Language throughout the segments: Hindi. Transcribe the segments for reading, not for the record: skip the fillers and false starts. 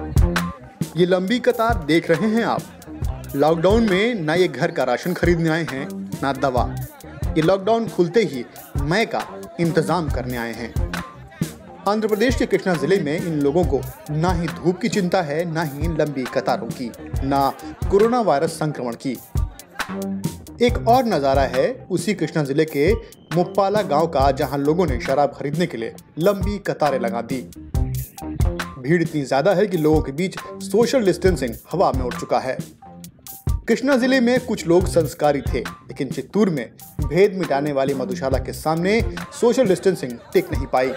ये लंबी कतार देख रहे हैं आप। लॉकडाउन में ना ये घर का राशन खरीदने आए हैं ना दवा, ये लॉकडाउन खुलते ही मय का इंतजाम करने आए हैं। आंध्र प्रदेश के कृष्णा जिले में इन लोगों को ना ही धूप की चिंता है, ना ही लंबी कतारों की, ना कोरोना वायरस संक्रमण की। एक और नज़ारा है उसी कृष्णा जिले के मुप्पाला गांव का, जहां लोगों ने शराब खरीदने के लिए लंबी कतारें लगा दी। भीड़ इतनी ज्यादा है कि लोगों के बीच सोशल डिस्टेंसिंग हवा में उड़ चुका है। कृष्णा जिले में कुछ लोग संस्कारी थे, लेकिन चित्तूर में भेद मिटाने वाली मधुशाला के सामने सोशल डिस्टेंसिंग टिक नहीं पाई।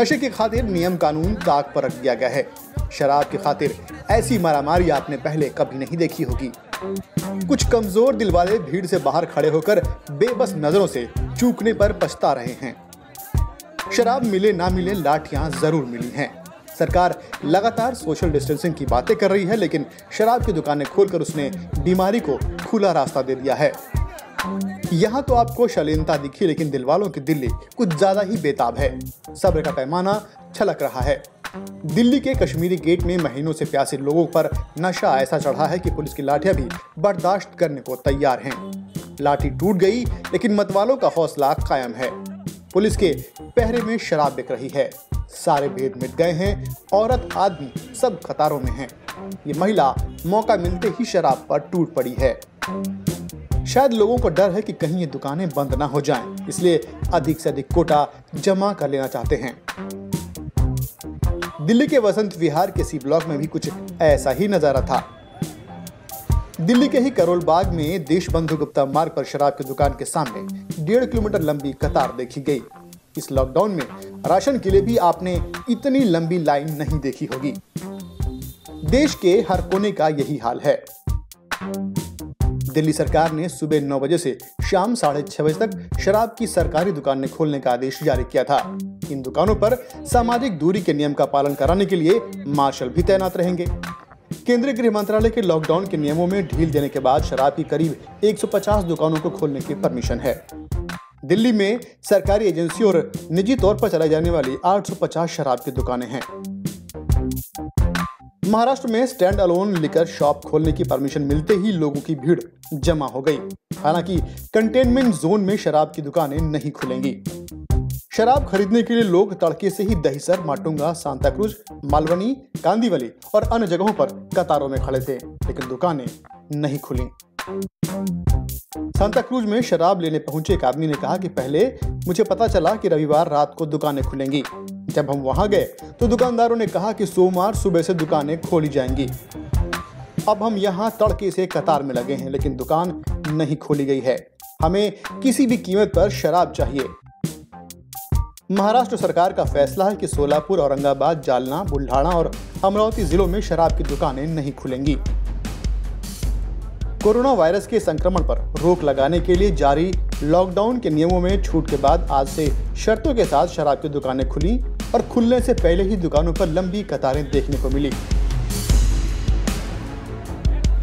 नशे की खातिर नियम कानून ताक पर रख दिया गया है। शराब की खातिर ऐसी मारामारी आपने पहले कभी नहीं देखी होगी। कुछ कमजोर दिल वाले भीड़ से बाहर खड़े होकर बेबस नजरों से चूकने पर पछता रहे हैं। शराब मिले ना मिले, लाठियां जरूर मिली हैं। सरकार लगातार सोशल डिस्टेंसिंग की बातें कर रही है, लेकिन शराब की दुकानें खोलकर उसने बीमारी को खुला रास्ता दे दिया है। यहाँ तो आपको शालीनता दिखी, लेकिन दिलवालों की दिल्ली कुछ ज्यादा ही बेताब है। सब्र का पैमाना छलक रहा है। दिल्ली के कश्मीरी गेट में महीनों से प्यासे लोगों पर नशा ऐसा चढ़ा है कि पुलिस की लाठियां भी बर्दाश्त करने को तैयार हैं। लाठी टूट गई, लेकिन मतवालों का हौसला कायम है। पुलिस के पहरे में शराब बिक रही है। सारे भेद मिट गए हैं, औरत आदमी सब कतारों में हैं। ये महिला मौका मिलते ही शराब पर टूट पड़ी है। शायद लोगों को डर है कि कहीं ये दुकानें बंद ना हो जाएं, इसलिए अधिक से अधिक कोटा जमा कर लेना चाहते हैं। दिल्ली के वसंत विहार के सी ब्लॉक में भी कुछ ऐसा ही नज़ारा था। दिल्ली के ही करोलबाग में देश बंधु गुप्ता मार्ग पर शराब की दुकान के सामने 1.5 किलोमीटर लंबी कतार देखी गई। इस लॉकडाउन में राशन के लिए भी आपने इतनी लंबी लाइन नहीं देखी होगी। देश के हर कोने का यही हाल है। दिल्ली सरकार ने सुबह 9 बजे से शाम 6:30 बजे तक शराब की सरकारी दुकानें खोलने का आदेश जारी किया था। इन दुकानों पर सामाजिक दूरी के नियम का पालन कराने के लिए मार्शल भी तैनात रहेंगे। केंद्रीय गृह मंत्रालय के लॉकडाउन के नियमों में ढील देने के बाद शराब की करीब 150 दुकानों को खोलने की परमिशन है। दिल्ली में सरकारी एजेंसियों और निजी तौर पर चलाई जाने वाली 850 शराब की दुकानें हैं। महाराष्ट्र में स्टैंड अलोन लिकर शॉप खोलने की परमिशन मिलते ही लोगों की भीड़ जमा हो गई। हालांकि कंटेनमेंट जोन में शराब की दुकानें नहीं खुलेंगी। शराब खरीदने के लिए लोग तड़के से ही दहीसर, माटुंगा, सांताक्रूज़, मालवनी, कांदिवली और अन्य जगहों पर कतारों में खड़े थे, लेकिन दुकानें नहीं खुलीं। सांताक्रूज़ में शराब लेने पहुंचे एक आदमी ने कहा कि पहले मुझे पता चला कि रविवार रात को दुकानें खुलेंगी। जब हम वहां गए तो दुकानदारों ने कहा कि सोमवार सुबह से दुकानें खोली जाएंगी। अब हम यहां तड़के से कतार में लगे हैं, लेकिन दुकान नहीं खोली गई है। हमें किसी भी कीमत पर शराब चाहिए। महाराष्ट्र सरकार का फैसला है कि सोलापुर, औरंगाबाद, जालना, बुलढाणा और अमरावती जिलों में शराब की दुकानें नहीं खुलेंगी। कोरोना वायरस के संक्रमण पर रोक लगाने के लिए जारी लॉकडाउन के नियमों में छूट के बाद आज से शर्तों के साथ शराब की दुकानें खुली और खुलने से पहले ही दुकानों पर लंबी कतारें देखने को मिली।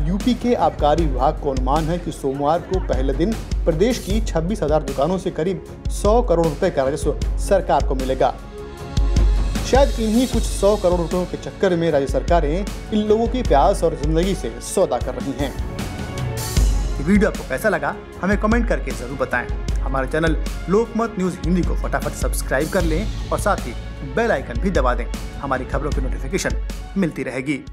यूपी के आबकारी विभाग को अनुमान है कि सोमवार को पहले दिन प्रदेश की 26,000 दुकानों से करीब 100 करोड़ रुपए का राजस्व सरकार को मिलेगा। शायद इन्हीं कुछ 100 करोड़ रुपयों के चक्कर में राज्य सरकारें इन लोगों की प्यास और जिंदगी से सौदा कर रही हैं। वीडियो आपको कैसा लगा हमें कमेंट करके जरूर बताएं। हमारे चैनल लोकमत न्यूज हिंदी को फटाफट सब्सक्राइब कर लें और साथ ही बेल आइकन भी दबा दें। हमारी खबरों की नोटिफिकेशन मिलती रहेगी।